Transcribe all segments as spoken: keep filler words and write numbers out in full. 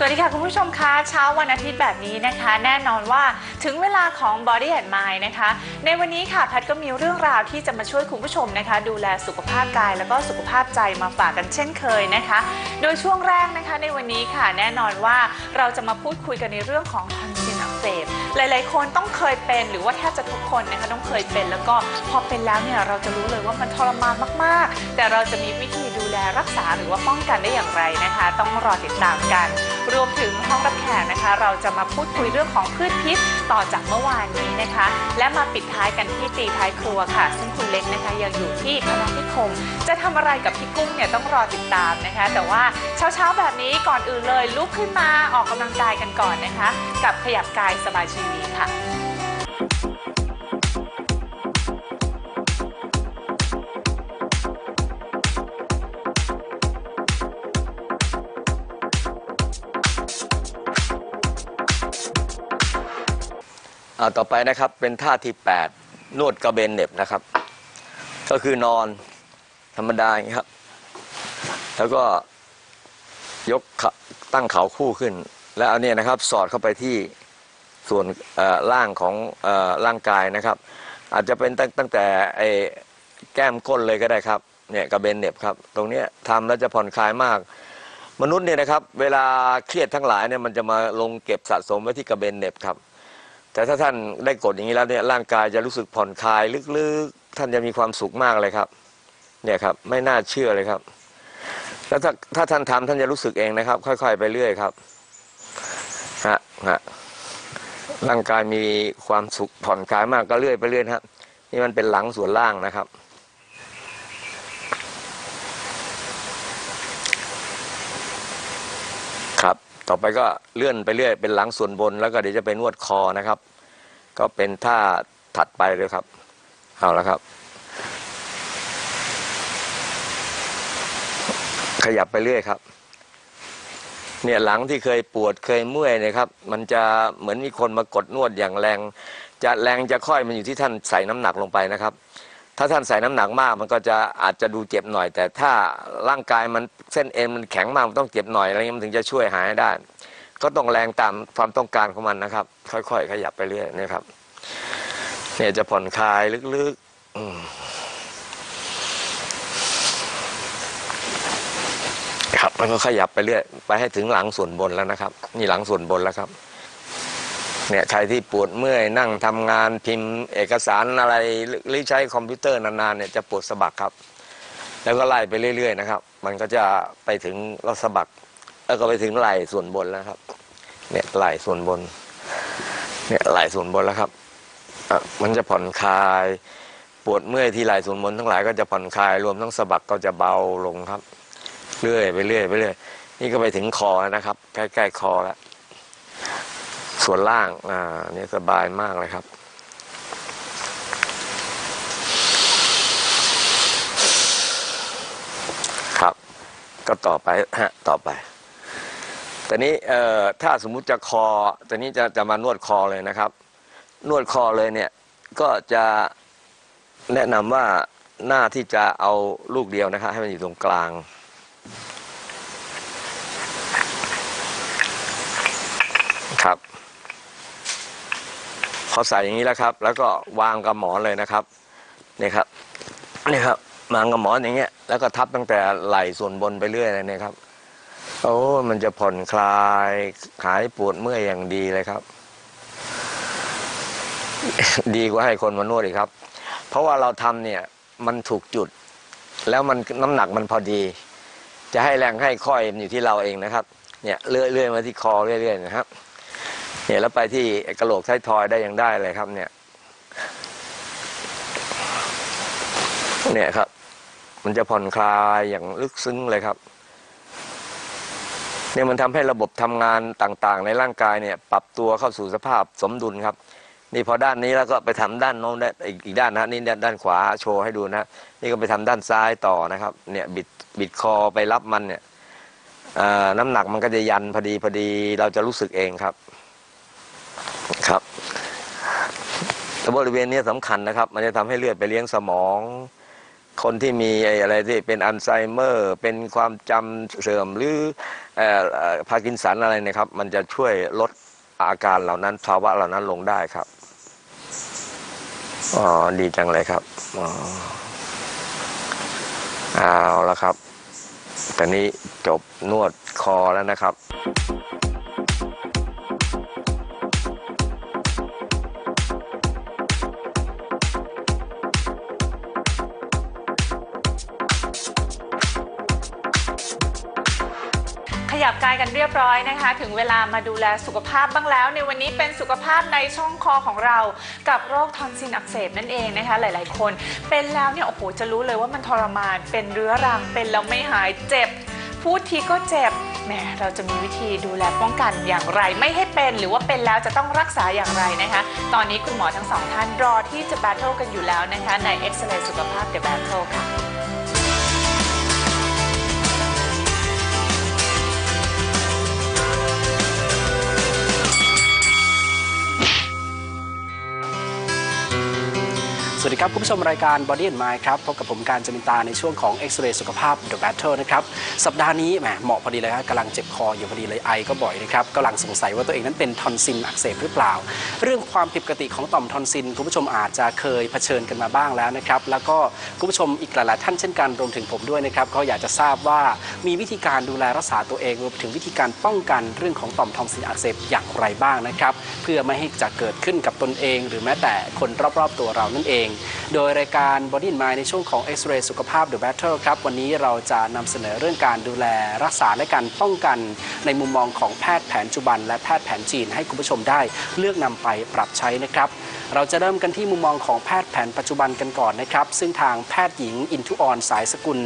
สวัสดีค่ะคุณผู้ชมคะเช้าวันอาทิตย์แบบนี้นะคะแน่นอนว่าถึงเวลาของ Body and Mind นะคะในวันนี้ค่ะแพทก็มีเรื่องราวที่จะมาช่วยคุณผู้ชมนะคะดูแลสุขภาพกายแล้วก็สุขภาพใจมาฝากกันเช่นเคยนะคะโดยช่วงแรกนะคะในวันนี้ค่ะแน่นอนว่าเราจะมาพูดคุยกันในเรื่องของทอนซิลอักเสบหลายๆคนต้องเคยเป็นหรือว่าแทบจะทุกคนนะคะต้องเคยเป็นแล้วก็พอเป็นแล้วเนี่ยเราจะรู้เลยว่ามันทรมานมากๆแต่เราจะมีวิธีดูแลรักษาหรือว่าป้องกันได้อย่างไรนะคะต้องรอติดตามกันรวมถึงห้องรับแขกนะคะเราจะมาพูดคุยเรื่องของพืชพิษต่อจากเมื่อวานนี้นะคะและมาปิดท้ายกันที่ตีท้ายครัวค่ะซึ่งคุณเล็กนะคะยังอยู่ที่พนัสนิคมจะทำอะไรกับพี่กุ้งเนี่ยต้องรอติดตามนะคะแต่ว่าเช้าๆแบบนี้ก่อนอื่นเลยลุกขึ้นมาออกกำลังกายกันก่อนนะคะกับขยับกายสบายชีวิตค่ะต่อไปนะครับเป็นท่าที่แปดนวดกระเบนเหน็บนะครับก็คือนอนธรรมดาอย่างนี้ครับแล้วก็ยกตั้งเขาคู่ขึ้นแล้วเอาเนี่ยนะครับสอดเข้าไปที่ส่วนล่างของร่างกายนะครับอาจจะเป็นตั้งแต่ไอ้แก้มก้นเลยก็ได้ครับเนี่ยกระเบนเหน็บครับตรงนี้ทำแล้วจะผ่อนคลายมากมนุษย์เนี่ยนะครับเวลาเครียดทั้งหลายเนี่ยมันจะมาลงเก็บสะสมไว้ที่กระเบนเหน็บครับแต่ถ้าท่านได้กดอย่างนี้แล้วเนี่ยร่างกายจะรู้สึกผ่อนคลายลึกๆท่านจะมีความสุขมากเลยครับเนี่ยครับไม่น่าเชื่อเลยครับแล้วถ้าถ้าท่านทำท่านจะรู้สึกเองนะครับค่อยๆไปเรื่อยครับฮะฮะร่างกายมีความสุขผ่อนคลายมากก็เรื่อยไปเรื่อยครับนี่มันเป็นหลังส่วนล่างนะครับครับต่อไปก็เลื่อนไปเรื่อยเป็นหลังส่วนบนแล้วก็เดี๋ยวจะไปนวดคอนะครับก็เป็นท่าถัดไปเลยครับเอาละครับขยับไปเรื่อยครับเนี่ยหลังที่เคยปวดเคยเมื่อยนะครับมันจะเหมือนมีคนมากดนวดอย่างแรงจะแรงจะค่อยมันอยู่ที่ท่านใส่น้ำหนักลงไปนะครับถ้าท่านใส่น้ำหนักมากมันก็จะอาจจะดูเจ็บหน่อยแต่ถ้าร่างกายมันเส้นเอ็นมันแข็งมากมันต้องเจ็บหน่อยอะไรเงี้ยมันถึงจะช่วยหายได้ก็ต้องแรงตามความต้องการของมันนะครับค่อยๆขยับไปเรื่อยนี่ครับเนี่ยจะผ่อนคลายลึกๆครับมันก็ขยับไปเรื่อยไปให้ถึงหลังส่วนบนแล้วนะครับนี่หลังส่วนบนแล้วครับเนี่ยใครที่ปวดเมื่อยนั่งทำงานพิมพ์เอกสารอะไรหรือใช้คอมพิวเตอร์นานๆเนี่ยจะปวดสะบักครับแล้วก็ไล่ไปเรื่อยๆนะครับมันก็จะไปถึงเราสะบักแล้วก็ไปถึงไหล่ส่วนบนแล้วครับเนี่ยไหล่ส่วนบนเนี่ยไหล่ส่วนบนแล้วครับอ่ะมันจะผ่อนคลายปวดเมื่อยที่ไหล่ส่วนบนทั้งหลายก็จะผ่อนคลายรวมทั้งสะบักก็จะเบาลงครับเรื่อยไปเรื่อยไปเรื่อยนี่ก็ไปถึงคอนะครับใกล้ๆคอแล้วส่วนล่างอ่านี่สบายมากเลยครับครับก็ต่อไปฮะต่อไปแต่นี้เอ่อถ้าสมมุติจะคอแต่นี้จะจะมานวดคอเลยนะครับนวดคอเลยเนี่ยก็จะแนะนำว่าหน้าที่จะเอาลูกเดียวนะครับให้มันอยู่ตรงกลางครับพอใส่อย่างนี้แล้วครับแล้วก็วางกับหมอนเลยนะครับนี่ครับนี่ครับวางกับหมอนอย่างเงี้ยแล้วก็ทับตั้งแต่ไหล่ส่วนบนไปเรื่อยเลยนะครับโอ้มันจะผ่อนคลายหายปวดเมื่อยอย่างดีเลยครับ ดีกว่าให้คนมานวดอีกครับเพราะว่าเราทำเนี่ยมันถูกจุดแล้วมันน้ำหนักมันพอดีจะให้แรงให้ค่อยมันอยู่ที่เราเองนะครับเนี่ยเรื่อยๆมาที่คอเรื่อยๆนะครับเนี่ยแล้วไปที่กระโหลกท้ายทอยได้ยังได้เลยครับเนี่ยเนี่ยครับมันจะผ่อนคลายอย่างลึกซึ้งเลยครับเนี่ยมันทำให้ระบบทำงานต่างๆในร่างกายเนี่ยปรับตัวเข้าสู่สภาพสมดุลครับนี่พอด้านนี้แล้วก็ไปทำด้านโน้นได้อีกด้านนะนี่ด้านขวาโชว์ให้ดูนะนี่ก็ไปทำด้านซ้ายต่อนะครับเนี่ยบิดบิดคอไปรับมันเนี่ยน้ำหนักมันก็จะยันพอดีพอดีเราจะรู้สึกเองครับครับบริเวณนี้สำคัญนะครับมันจะทำให้เลือดไปเลี้ยงสมอง คนที่มีอะไรที่เป็นอัลไซเมอร์เป็นความจำเสื่อมหรือพาร์กินสันอะไรนะครับมันจะช่วยลดอาการเหล่านั้นภาวะเหล่านั้นลงได้ครับอ๋อดีจังเลยครับอ๋อเอาละครับตอนนี้จบนวดคอแล้วนะครับขยับกายกันเรียบร้อยนะคะถึงเวลามาดูแลสุขภาพบ้างแล้วในวันนี้เป็นสุขภาพในช่องคอของเรากับโรคทอนซิลอักเสบนั่นเองนะคะหลายๆคนเป็นแล้วเนี่ยโอ้โหจะรู้เลยว่ามันทรมานเป็นเรื้อรังเป็นแล้วไม่หายเจ็บพูดทีก็เจ็บแหมเราจะมีวิธีดูแลป้องกันอย่างไรไม่ให้เป็นหรือว่าเป็นแล้วจะต้องรักษาอย่างไรนะคะตอนนี้คุณหมอทั้งสองท่านรอที่จะแบทเทิลกันอยู่แล้วนะคะใน Excellent สุขภาพ The Battle ค่ะสวัสดีครับคุณผู้ชมรายการ Body and Mind ครับพบกับผมการจมินตาในช่วงของ X-ray สุขภาพ The Battle นะครับสัปดาห์นี้แหมเหมาะพอดีเลยครับกำลังเจ็บคออยู่พอดีเลยไอก็บ่อยนะครับกำลังสงสัยว่าตัวเองนั้นเป็นทอนซิลอักเสบหรือเปล่าเรื่องความผิดปกติของต่อมทอนซิลคุณผู้ชมอาจจะเคยเผชิญกันมาบ้างแล้วนะครับแล้วก็คุณผู้ชมอีกหลายๆท่านเช่นกันรวมถึงผมด้วยนะครับก็อยากจะทราบว่ามีวิธีการดูแลรักษาตัวเองรวมถึงวิธีการป้องกันเรื่องของต่อมทอนซิลอักเสบอย่างไรบ้างนะครับเพื่อไม่ให้จะเกิดขึ้นกับตนเองหรือแม้แต่คนรอบๆตัวเรานั่นเองโดยรายการ Body and Mind ในช่วงของ X-ray สุขภาพ The Battle ครับวันนี้เราจะนำเสนอเรื่องการดูแลรักษาและการป้องกันในมุมมองของแพทย์แผนปัจจุบันและแพทย์แผนจีนให้คุณผู้ชมได้เลือกนำไปปรับใช้นะครับเราจะเริ่มกันที่มุมมองของแพทย์แผนปัจจุบันกันก่อนนะครับซึ่งทางแพทย์หญิงอินทุออนสายสกุล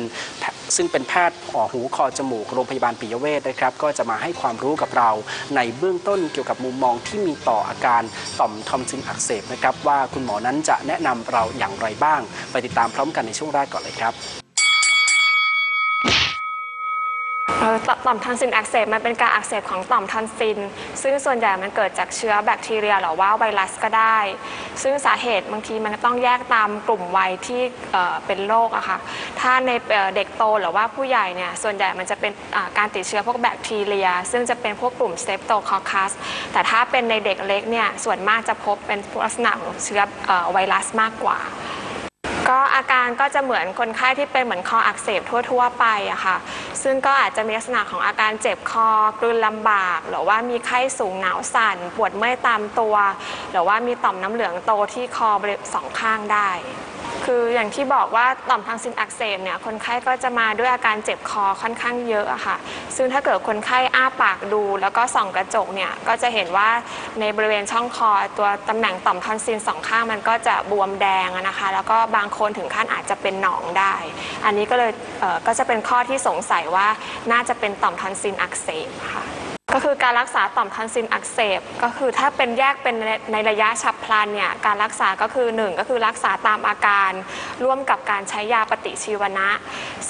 ซึ่งเป็นแพทย์หูคอจมูกโรงพยาบาลปิยเวชนะครับก็จะมาให้ความรู้กับเราในเบื้องต้นเกี่ยวกับมุมมองที่มีต่ออาการต่อมทอนซิลอักเสบนะครับว่าคุณหมอนั้นจะแนะนำเราอย่างไรบ้างไปติดตามพร้อมกันในช่วงแรกก่อนเลยครับต่อมทอนซิลอักเสบมันเป็นการอักเสบของต่อมทอนซิลซึ่งส่วนใหญ่มันเกิดจากเชื้อแบคทีเรียหรือว่าไวรัสก็ได้ซึ่งสาเหตุบางทีมันต้องแยกตามกลุ่มวัยที่เป็นโรคอะค่ะถ้าในเด็กโตหรือว่าผู้ใหญ่เนี่ยส่วนใหญ่มันจะเป็นการติดเชื้อพวกแบคทีเรียซึ่งจะเป็นพวกกลุ่มสเตปโตคอคัสแต่ถ้าเป็นในเด็กเล็กเนี่ยส่วนมากจะพบเป็นลักษณะของเชื้อไวรัสมากกว่าก็อาการก็จะเหมือนคนไข้ที่เป็นเหมือนคออักเสบทั่วๆไปอะค่ะซึ่งก็อาจจะมีลักษณะของอาการเจ็บคอกลืนลำบากหรือว่ามีไข้สูงหนาวสั่นปวดเมื่อยตามตัวหรือว่ามีต่อมน้ำเหลืองโตที่คอบริเวณสองข้างได้คืออย่างที่บอกว่าต่อมทอนซิลอักเสบเนี่ยคนไข้ก็จะมาด้วยอาการเจ็บคอค่อนข้างเยอะอะค่ะซึ่งถ้าเกิดคนไข้อ้าปากดูแล้วก็ส่องกระจกเนี่ยก็จะเห็นว่าในบริเวณช่องคอตัวตำแหน่งต่อมทอนซิลสองข้างมันก็จะบวมแดงนะคะแล้วก็บางคนถึงขั้นอาจจะเป็นหนองได้อันนี้ก็เลยเอ่อก็จะเป็นข้อที่สงสัยว่าน่าจะเป็นต่อมทอนซิลอักเสบค่ะก็คือการรักษาต่อมทอนซิลอักเสบก็คือถ้าเป็นแยกเป็นในระยะฉับพลันเนี่ยการรักษาก็คือหนึ่งก็คือรักษาตามอาการร่วมกับการใช้ยาปฏิชีวนะ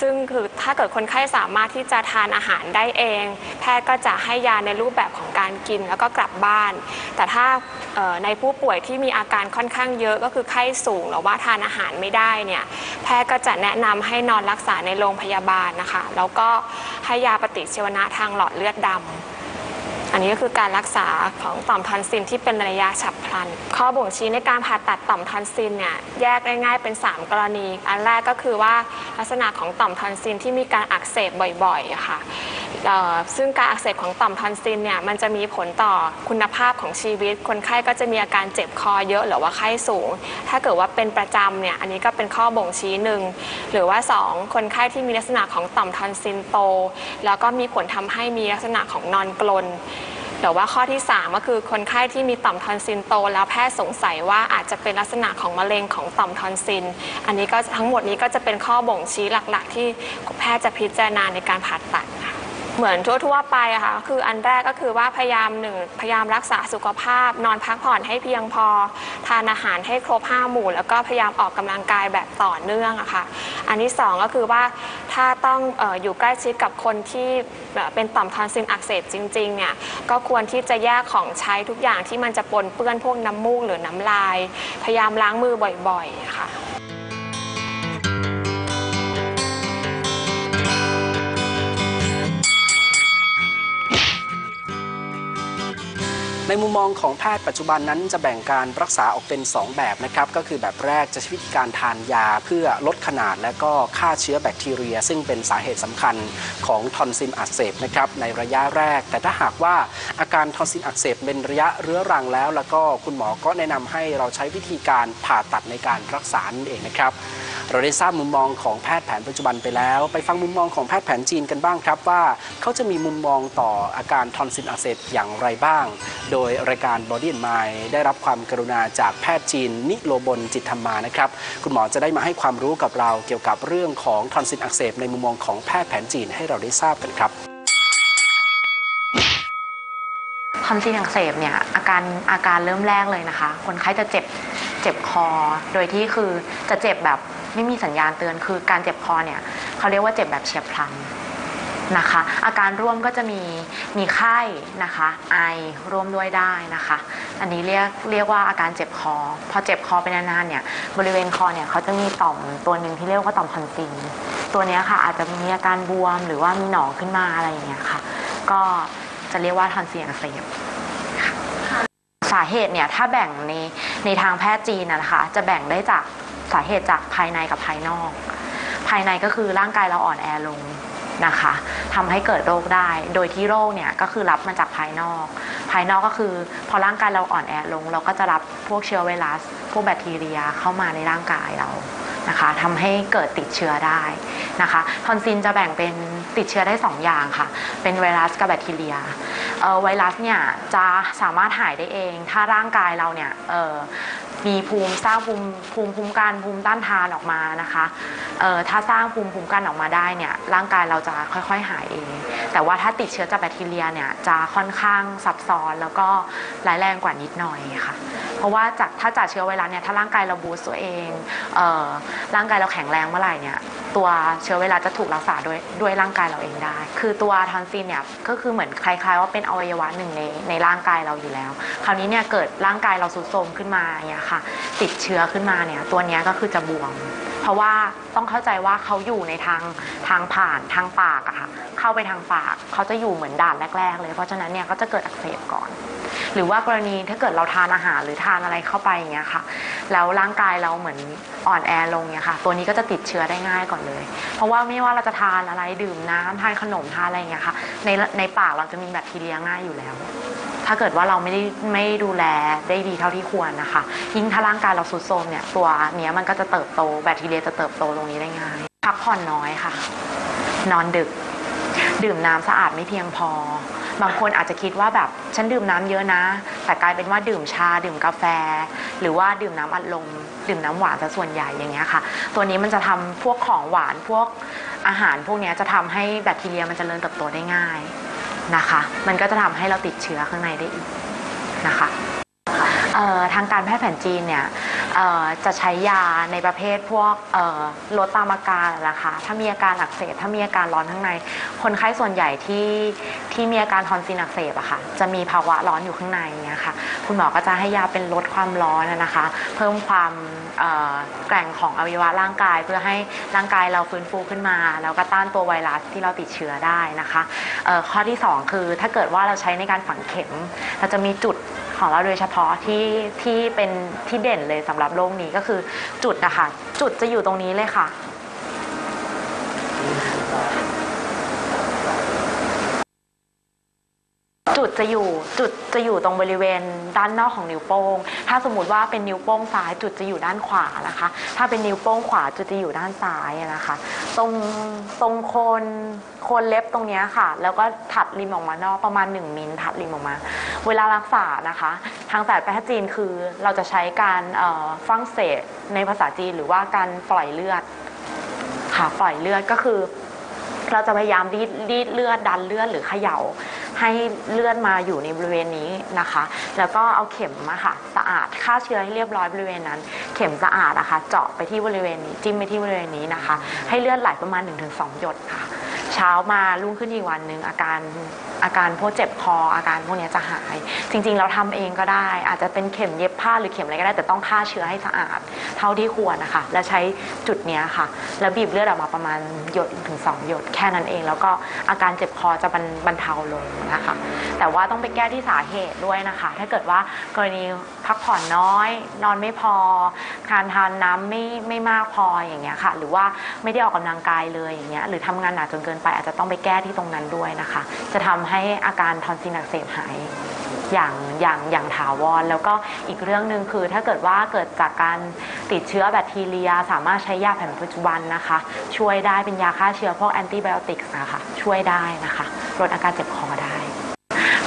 ซึ่งคือถ้าเกิดคนไข้สามารถที่จะทานอาหารได้เองแพทย์ก็จะให้ยาในรูปแบบของการกินแล้วก็กลับบ้านแต่ถ้าในผู้ป่วยที่มีอาการค่อนข้างเยอะก็คือไข้สูงหรือว่าทานอาหารไม่ได้เนี่ยแพทย์ก็จะแนะนำให้นอนรักษาในโรงพยาบาลนะคะแล้วก็ให้ยาปฏิชีวนะทางหลอดเลือดดำอันนี้ก็คือการรักษาของต่อมทอนซิลที่เป็นระยะฉับพลันข้อบ่งชี้ในการผ่าตัดต่อมทอนซิลเนี่ยแยกง่ายๆเป็นสามกรณีอันแรกก็คือว่าลักษณะของต่อมทอนซิลที่มีการอักเสบบ่อยๆค่ะซึ่งการอักเสบของต่อมทอนซิลเนี่ยมันจะมีผลต่อคุณภาพของชีวิตคนไข้ก็จะมีอาการเจ็บคอเยอะหรือว่าไข้สูงถ้าเกิดว่าเป็นประจำเนี่ยอันนี้ก็เป็นข้อบ่งชี้หนึ่งหรือว่าสองคนไข้ที่มีลักษณะของต่อมทอนซิลโตแล้วก็มีผลทำให้มีลักษณะของนอนกรนหรือว่าข้อที่สามก็คือคนไข้ที่มีต่อมทอนซิลโตแล้วแพทย์สงสัยว่าอาจจะเป็นลักษณะของมะเร็งของต่อมทอนซิลอันนี้ก็ทั้งหมดนี้ก็จะเป็นข้อบ่งชี้หลักๆที่แพทย์จะพิจารณาในการผ่าตัดเหมือนทั่วๆไปอะค่ะคืออันแรกก็คือว่าพยายามหนึ่งพยายามรักษาสุขภาพนอนพักผ่อนให้เพียงพอทานอาหารให้ครบห้าหมู่แล้วก็พยายามออกกำลังกายแบบต่อเนื่องอะค่ะอันที่สองก็คือว่าถ้าต้องเอ่ออยู่ใกล้ชิดกับคนที่เป็นต่อมทอนซิลอักเสบจริงๆเนี่ยก็ควรที่จะแยกของใช้ทุกอย่างที่มันจะปนเปื้อนพวกน้ำมูกหรือน้ำลายพยายามล้างมือบ่อยๆค่ะ ในมุมมองของแพทย์ปัจจุบันนั้นจะแบ่งการรักษาออกเป็นสองแบบนะครับก็คือแบบแรกจะใช้วิธีการทานยาเพื่อลดขนาดและก็ฆ่าเชื้อแบคทีเรียซึ่งเป็นสาเหตุสำคัญของทอนซิลอักเสบนะครับในระยะแรกแต่ถ้าหากว่าอาการทอนซิลอักเสบเป็นระยะเรื้อรังแล้วแล้วก็คุณหมอก็แนะนำให้เราใช้วิธีการผ่าตัดในการรักษานั่นเองนะครับเราได้ทราบมุมมองของแพทย์แผนปัจจุบันไปแล้วไปฟังมุมมองของแพทย์แผนจีนกันบ้างครับว่าเขาจะมีมุมมองต่ออาการทอนซิลอักเสบอย่างไรบ้างโดยรายการ Body and Mind ได้รับความกรุณาจากแพทย์จีนนิโรบลจิตธรรมานะครับคุณหมอจะได้มาให้ความรู้กับเราเกี่ยวกับเรื่องของทอนซิลอักเสบในมุมมองของแพทย์แผนจีนให้เราได้ทราบกันครับทอนซิลอักเสบเนี่ยอาการอาการเริ่มแรกเลยนะคะคนไข้จะเจ็บเจ็บคอโดยที่คือจะเจ็บแบบไม่มีสัญญาณเตือนคือการเจ็บคอเนี่ยเขาเรียกว่าเจ็บแบบเฉียบพลันนะคะอาการร่วมก็จะมีมีไข้นะคะไอร่วมด้วยได้นะคะอันนี้เรียกเรียกว่าอาการเจ็บคอพอเจ็บคอไปนานๆเนี่ยบริเวณคอเนี่ยเขาจะมีต่อมตัวหนึ่งที่เรียกว่าต่อมทอนซิลตัวนี้ค่ะอาจจะมีอาการบวมหรือว่ามีหนองขึ้นมาอะไรอย่างเงี้ยค่ะก็จะเรียกว่าทอนซิลอักเสบสาเหตุเนี่ยถ้าแบ่งในในทางแพทย์จีนนะคะจะแบ่งได้จากสาเหตุจากภายในกับภายนอกภายในก็คือร่างกายเราอ่อนแอลงนะคะทำให้เกิดโรคได้โดยที่โรคเนี่ยก็คือรับมาจากภายนอกภายนอกก็คือพอร่างกายเราอ่อนแอลงเราก็จะรับพวกเชื้อไวรัสพวกแบคทีเรียเข้ามาในร่างกายเรานะคะทำให้เกิดติดเชื้อได้นะคะทอนซิลจะแบ่งเป็นติดเชื้อได้สองอย่างค่ะเป็นไวรัสกับแบคทีเรียไวรัสเนี่ยจะสามารถหายได้เองถ้าร่างกายเราเนี่ยมีภูมิสร้างภูมิภูมิคุ้มกันภูมิต้านทานออกมานะคะถ้าสร้างภูมิคุ้มกันออกมาได้เนี่ยร่างกายเราจะค่อยๆหายเองแต่ว่าถ้าติดเชื้อจากแบคทีเรียเนี่ยจะค่อนข้างซับซ้อนแล้วก็ร้ายแรงกว่านิดหน่อยค่ะเพราะว่าจากถ้าจากเชื้อไวรัสเนี่ยถ้าร่างกายเราบูสต์ตัวเองร่างกายเราแข็งแรงเมื่อไหร่เนี่ยตัวเชื้อไวรัสจะถูกรักษาด้วยด้วยร่างกายเราเองได้คือตัวทอนซิลเนี่ยก็คือเหมือนคล้ายๆว่าเป็นอวัยวะหนึ่งในในร่างกายเราอยู่แล้วคราวนี้เนี่ยเกิดร่างกายเราทรุดโทรมขึ้นมาเนี่ยค่ะติดเชื้อขึ้นมาเนี่ยตัวนี้ก็คือจะบวมเพราะว่าต้องเข้าใจว่าเขาอยู่ในทางทางผ่านทางปากอะค่ะเข้าไปทางปากเขาจะอยู่เหมือนด่านแรกๆเลยเพราะฉะนั้นเนี่ยก็จะเกิดอักเสบก่อนหรือว่ากรณีถ้าเกิดเราทานอาหารหรือทานอะไรเข้าไปอย่างเงี้ยค่ะแล้วร่างกายเราเหมือนอ่อนแอลงเงี้ยค่ะตัวนี้ก็จะติดเชื้อได้ง่ายก่อนเลยเพราะว่าไม่ว่าเราจะทานอะไรดื่มน้ำทานขนมทานอะไรเงี้ยค่ะในในปากเราจะมีแบคทีเรียง่ายอยู่แล้วถ้าเกิดว่าเราไม่ได้ไม่ดูแลได้ดีเท่าที่ควรนะคะยิ่งถ้าร่างกายเราทรุดโทรมเนี่ยตัวเนี้ยมันก็จะเติบโตแบคทีเรียจะเติบโตตรงนี้ได้ง่ายพักผ่อนน้อยค่ะนอนดึกดื่มน้ำสะอาดไม่เพียงพอบางคนอาจจะคิดว่าแบบฉันดื่มน้ำเยอะนะแต่กลายเป็นว่าดื่มชาดื่มกาแฟหรือว่าดื่มน้ำอัดลมดื่มน้ำหวานซะส่วนใหญ่อย่างเงี้ยค่ะตัวนี้มันจะทำพวกของหวานพวกอาหารพวกนี้จะทำให้แบคทีเรียมันเจริญเติบโตได้ง่ายนะคะมันก็จะทำให้เราติดเชื้อข้างในได้อีกนะคะทางการแพทย์แผนจีนเนี่ยจะใช้ยาในประเภทพวกลดตามอาการนะคะถ้ามีอาการอักเสบถ้ามีอาการร้อนข้างในคนไข้ส่วนใหญ่ที่ที่มีอาการทอนซิลอักเสบอะค่ะจะมีภาวะร้อนอยู่ข้างในเนี่ยค่ะคุณหมอก็จะให้ยาเป็นลดความร้อนนะคะเพิ่มความแกร่งของอวัยวะร่างกายเพื่อให้ร่างกายเราฟื้นฟูขึ้นมาแล้วก็ต้านตัวไวรัสที่เราติดเชื้อได้นะคะข้อที่สองคือถ้าเกิดว่าเราใช้ในการฝังเข็มเราจะมีจุดของเราโดยเฉพาะที่ที่เป็นที่เด่นเลยสำหรับโรคนี้ก็คือจุดนะคะจุดจะอยู่ตรงนี้เลยค่ะจุดจะอยู่จุดจะอยู่ตรงบริเวณด้านนอกของนิ้วโป้งถ้าสมมติว่าเป็นนิ้วโป้งซ้ายจุดจะอยู่ด้านขวานะคะถ้าเป็นนิ้วโป้งขวาจุดจะอยู่ด้านซ้ายนะคะตรงตรงโคนโคนเล็บตรงนี้ค่ะแล้วก็ถัดริมออกมานอกประมาณหนึ่งมิลถัดริมออกมาเวลารักษานะคะทางศาสตร์แพทย์จีนคือเราจะใช้การฟั่งเศษในภาษาจีนหรือว่าการปล่อยเลือดค่ะปล่อยเลือดก็คือเราจะพยายามรีดรีดเลือดดันเลือดหรือเขย่าให้เลือดมาอยู่ในบริเวณนี้นะคะแล้วก็เอาเข็มมาค่ะสะอาดฆ่าเชื้อให้เรียบร้อยบริเวณนั้นเข็มสะอาดนะคะเจาะไปที่บริเวณนี้จิ้มไปที่บริเวณนี้นะคะให้เลือดไหลประมาณ หนึ่งถึงสอง หยดค่ะเช้ามารุ่งขึ้นอีกวันหนึ่งอาการ อาการพวกเจ็บคออาการพวกนี้จะหายจริงๆเราทำเองก็ได้อาจจะเป็นเข็มเย็บผ้าหรือเข็มอะไรก็ได้แต่ต้องฆ่าเชื้อให้สะอาดเท่าที่ควรนะคะแล้วใช้จุดนี้ค่ะแล้วบีบเลือดออกมาประมาณหยดถึงสองหยดแค่นั้นเองแล้วก็อาการเจ็บคอจะบรรเทาลงนะคะแต่ว่าต้องไปแก้ที่สาเหตุด้วยนะคะถ้าเกิดว่ากรณีพักผ่อนน้อยนอนไม่พอการทานน้ำไม่ไม่มากพออย่างเงี้ยค่ะหรือว่าไม่ได้ออกกำลังกายเลยอย่างเงี้ยหรือทำงานหนักจนเกินไปอาจจะต้องไปแก้ที่ตรงนั้นด้วยนะคะจะทำให้อาการทอนซิลอักเสบหายอย่างอย่างอย่างถาวรแล้วก็อีกเรื่องหนึ่งคือถ้าเกิดว่าเกิดจากการติดเชื้อแบคทีเรียสามารถใช้ยาแผนปัจจุบันนะคะช่วยได้เป็นยาฆ่าเชื้อพวกแอนติไบโอติกส์นะคะช่วยได้นะคะลดอาการเจ็บคอได้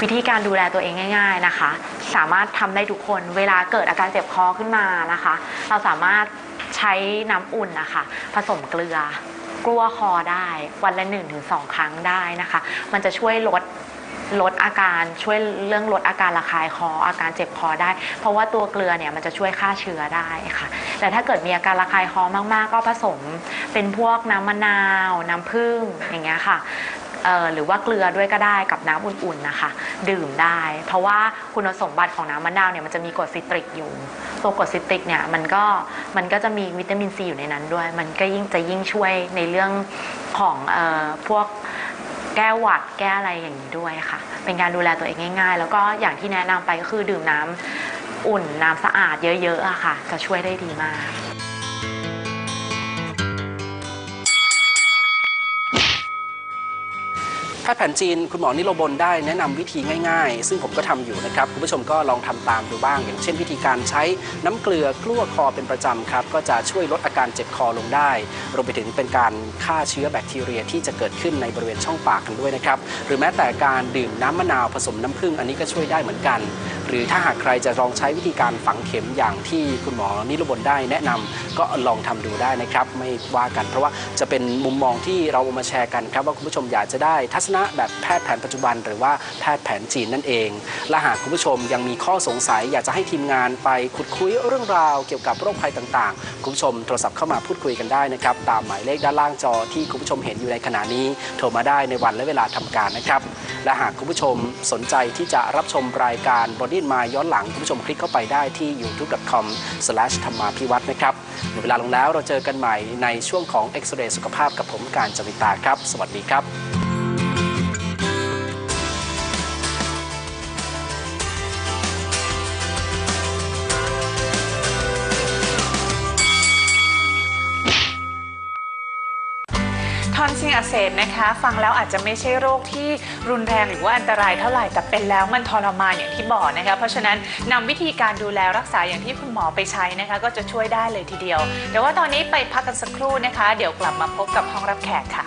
วิธีการดูแลตัวเองง่ายๆนะคะสามารถทำได้ทุกคนเวลาเกิดอาการเจ็บคอขึ้นมานะคะเราสามารถใช้น้ำอุ่นนะคะผสมเกลือกลั้วคอได้วันละ หนึ่งถึงสอง ครั้งได้นะคะมันจะช่วยลดลดอาการช่วยเรื่องลดอาการระคายคออาการเจ็บคอได้เพราะว่าตัวเกลือเนี่ยมันจะช่วยฆ่าเชื้อได้ค่ะแต่ถ้าเกิดมีอาการระคายคอมากๆก็ผสมเป็นพวกน้ำมะนาวน้ำผึ้งอย่างเงี้ยค่ะหรือว่าเกลือด้วยก็ได้กับน้ำอุ่นๆนะคะดื่มได้เพราะว่าคุณสมบัติของน้ำมะนาวเนี่ยมันจะมีกรดซิตริกอยู่ตัวกรดซิตริกเนี่ยมันก็มันก็จะมีวิตามินซีอยู่ในนั้นด้วยมันก็ยิ่งจะยิ่งช่วยในเรื่องของเอ่อพวกแก้หวัดแก้อะไรอย่างนี้ด้วยค่ะเป็นการดูแลตัวเองง่ายๆแล้วก็อย่างที่แนะนำไปก็คือดื่มน้ำอุ่นน้ำสะอาดเยอะๆค่ะจะช่วยได้ดีมากแพทย์แผนจีนคุณหมอนิโรบลได้แนะนำวิธีง่ายๆซึ่งผมก็ทำอยู่นะครับคุณผู้ชมก็ลองทำตามดูบ้างอย่างเช่นวิธีการใช้น้ำเกลือกลั้วคอเป็นประจำครับก็จะช่วยลดอาการเจ็บคอลงได้รวมไปถึงเป็นการฆ่าเชื้อแบคทีเรียที่จะเกิดขึ้นในบริเวณช่องปากกันด้วยนะครับหรือแม้แต่การดื่มน้ำมะนาวผสมน้ำผึ้งอันนี้ก็ช่วยได้เหมือนกันหรือถ้าหากใครจะลองใช้วิธีการฝังเข็มอย่างที่คุณหมอนิโรบลได้แนะนำก็ลองทำดูได้นะครับไม่ว่ากันเพราะว่าจะเป็นมุมมองที่เรามาแชร์กันครับว่าคุณผู้ชมอยากจะได้ทัศแบบแพทย์แผนปัจจุบันหรือว่าแพทย์แผนจีนนั่นเองและหากคุณผู้ชมยังมีข้อสงสัยอยากจะให้ทีมงานไปขุดคุยเรื่องราวเกี่ยวกับโรคภัยต่างๆคุณผู้ชมโทรศัพท์เข้ามาพูดคุยกันได้นะครับตามหมายเลขด้านล่างจอที่คุณผู้ชมเห็นอยู่ในขณะนี้โทรมาได้ในวันและเวลาทำการนะครับและหากคุณผู้ชมสนใจที่จะรับชมรายการ Body and Mind ย้อนหลังคุณผู้ชมคลิกเข้าไปได้ที่ ยูทูบ ดอท คอม สแลช ธรรมาภิวัฒน์ นะครับหมดเวลาลงแล้วเราเจอกันใหม่ในช่วงของเอ็กซเรย์สุขภาพกับผมการจวิตาครับสวัสดีครับทอนซิลอักเสบนะคะฟังแล้วอาจจะไม่ใช่โรคที่รุนแรงหรือว่าอันตรายเท่าไหร่แต่เป็นแล้วมันทรมานอย่างที่บอกนะคะเพราะฉะนั้นนำวิธีการดูแลรักษาอย่างที่คุณหมอไปใช้นะคะก็จะช่วยได้เลยทีเดียวแต่ว่าตอนนี้ไปพักกันสักครู่นะคะเดี๋ยวกลับมาพบกับห้องรับแขกค่ะ